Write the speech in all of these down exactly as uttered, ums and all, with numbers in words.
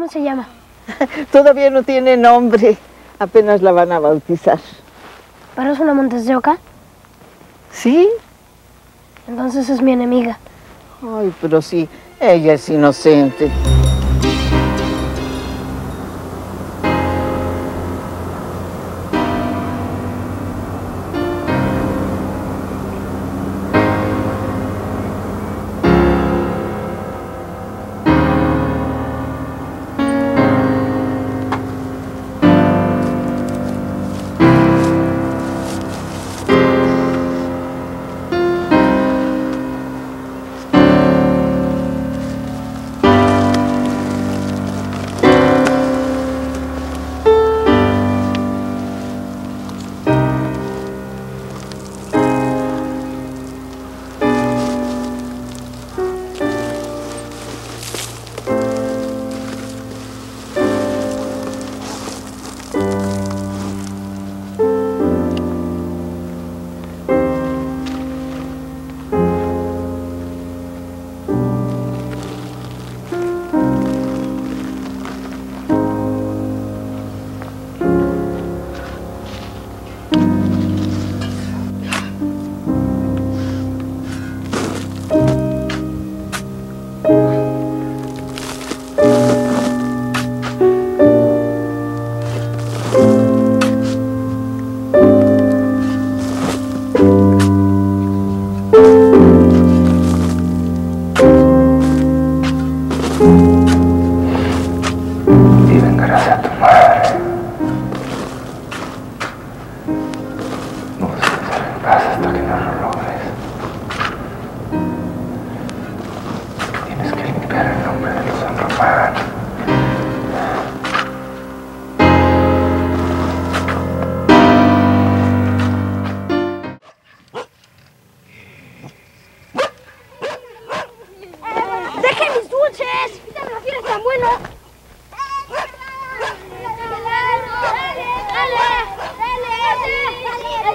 ¿Cómo se llama? Todavía no tiene nombre, apenas la van a bautizar. ¿Pero es una Montes de Oca? Sí. Entonces es mi enemiga. Ay, pero sí, ella es inocente.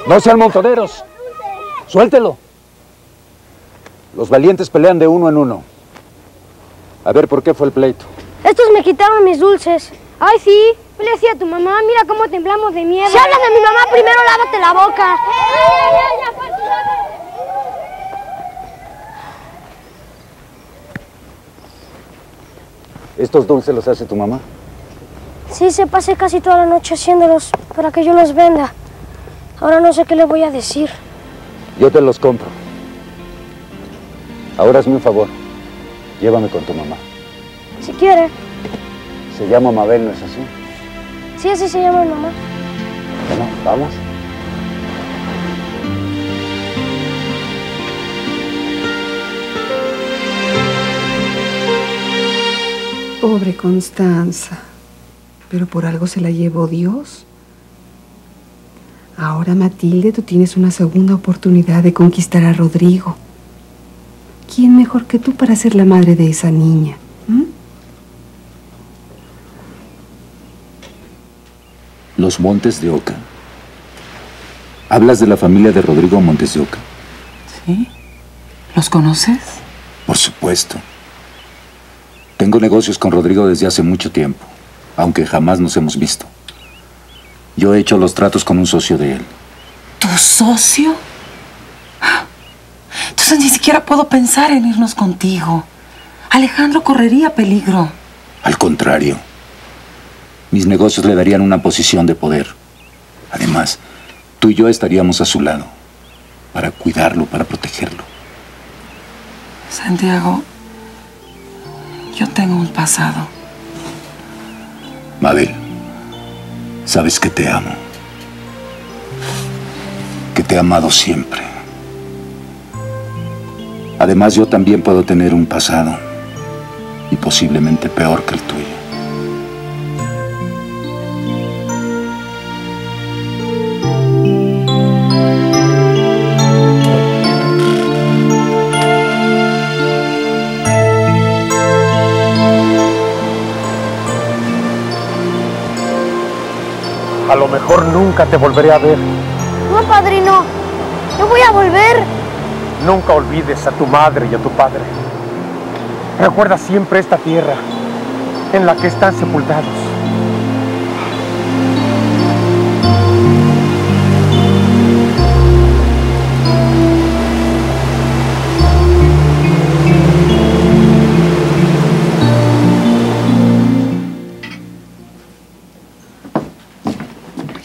¡No sean montoneros! ¡Suéltelo! Los valientes pelean de uno en uno. A ver, ¿por qué fue el pleito? Estos me quitaron mis dulces. ¡Ay, sí! Yo le decía a tu mamá, mira cómo temblamos de miedo. Si hablas de mi mamá, primero lávate la boca. ¿Estos dulces los hace tu mamá? Sí, se pasé casi toda la noche haciéndolos para que yo los venda. Ahora no sé qué le voy a decir. Yo te los compro. Ahora hazme un favor. Llévame con tu mamá. Si quiere. Se llama Mabel, ¿no es así? Sí, así se llama mi mamá. Bueno, vamos. Pobre Constanza. Pero por algo se la llevó Dios. Ahora, Matilde, tú tienes una segunda oportunidad de conquistar a Rodrigo. ¿Quién mejor que tú para ser la madre de esa niña? ¿Mm? Los Montes de Oca. Hablas de la familia de Rodrigo Montes de Oca. Sí. ¿Los conoces? Por supuesto. Tengo negocios con Rodrigo desde hace mucho tiempo, aunque jamás nos hemos visto. Yo he hecho los tratos con un socio de él. ¿Tu socio? Entonces ni siquiera puedo pensar en irnos contigo. Alejandro correría peligro. Al contrario. Mis negocios le darían una posición de poder. Además, tú y yo estaríamos a su lado. Para cuidarlo, para protegerlo. Santiago, yo tengo un pasado. Mabel. Sabes que te amo, que te he amado siempre. Además, yo también puedo tener un pasado, y posiblemente peor que el tuyo. A lo mejor nunca te volveré a ver. No, padrino. Yo voy a volver. Nunca olvides a tu madre y a tu padre. Recuerda siempre esta tierra. en la que están sepultados.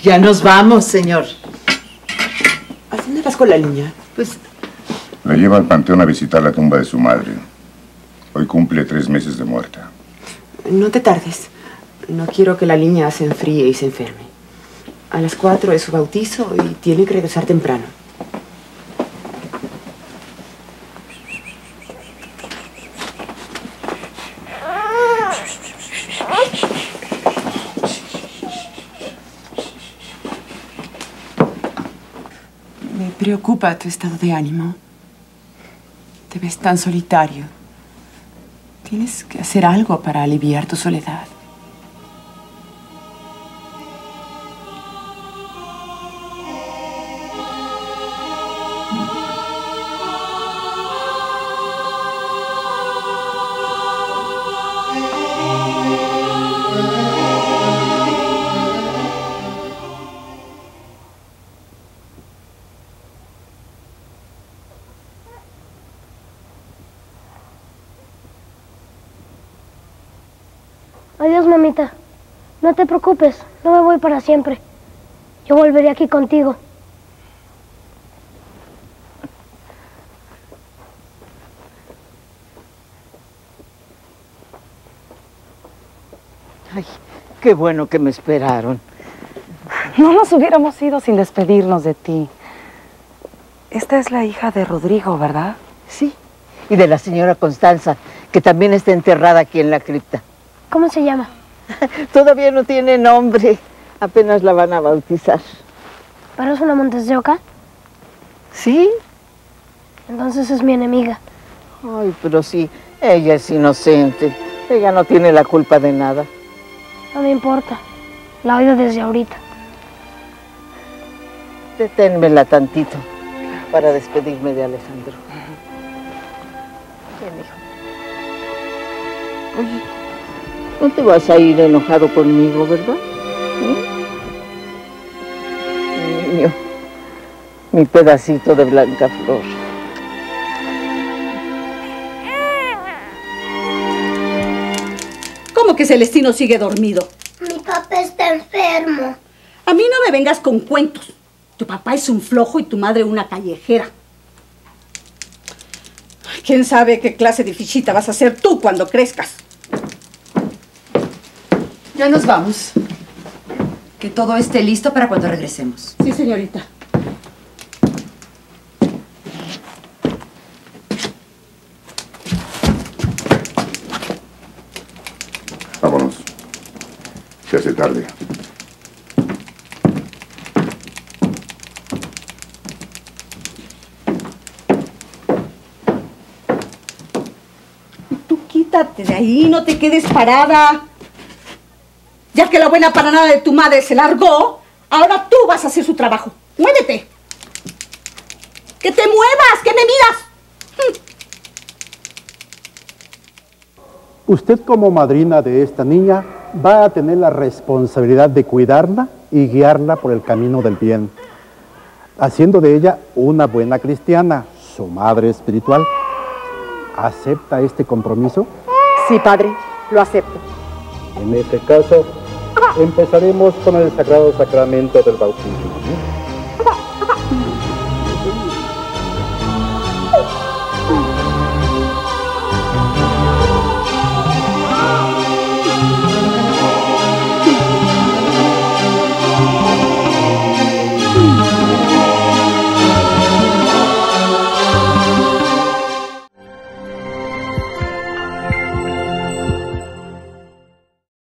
Ya nos vamos, señor. ¿A dónde vas con la niña? Pues... la lleva al panteón a visitar la tumba de su madre. Hoy cumple tres meses de muerta. No te tardes. No quiero que la niña se enfríe y se enferme. A las cuatro es su bautizo y tiene que regresar temprano. ¿Te preocupa tu estado de ánimo? Te ves tan solitario. Tienes que hacer algo para aliviar tu soledad. No te preocupes, no me voy para siempre. Yo volveré aquí contigo. Ay, qué bueno que me esperaron. No nos hubiéramos ido sin despedirnos de ti. Esta es la hija de Rodrigo, ¿verdad? Sí, y de la señora Constanza, que también está enterrada aquí en la cripta. ¿Cómo se llama? Todavía no tiene nombre. Apenas la van a bautizar. ¿Pero es una Montes de Oca? Sí. Entonces es mi enemiga. Ay, pero sí, ella es inocente. Ella no tiene la culpa de nada. No me importa. La oigo desde ahorita. Deténmela tantito para despedirme de Alejandro. Ven, hijo. Oye. No te vas a ir enojado conmigo, ¿verdad? ¿Eh? Niño, mi pedacito de blanca flor. ¿Cómo que Celestino sigue dormido? Mi papá está enfermo. A mí no me vengas con cuentos. Tu papá es un flojo y tu madre una callejera. ¿Quién sabe qué clase de fichita vas a ser tú cuando crezcas? Ya nos vamos. Que todo esté listo para cuando regresemos. Sí, señorita. Vámonos. Se hace tarde. Tú quítate de ahí, no te quedes parada. Ya que la buena para nada de tu madre se largó, ahora tú vas a hacer su trabajo. ¡Muévete! ¡Que te muevas! ¡Que me miras! Usted, como madrina de esta niña, va a tener la responsabilidad de cuidarla y guiarla por el camino del bien, haciendo de ella una buena cristiana, su madre espiritual. ¿Acepta este compromiso? Sí, padre, lo acepto. En este caso... empezaremos con el Sagrado Sacramento del Bautismo.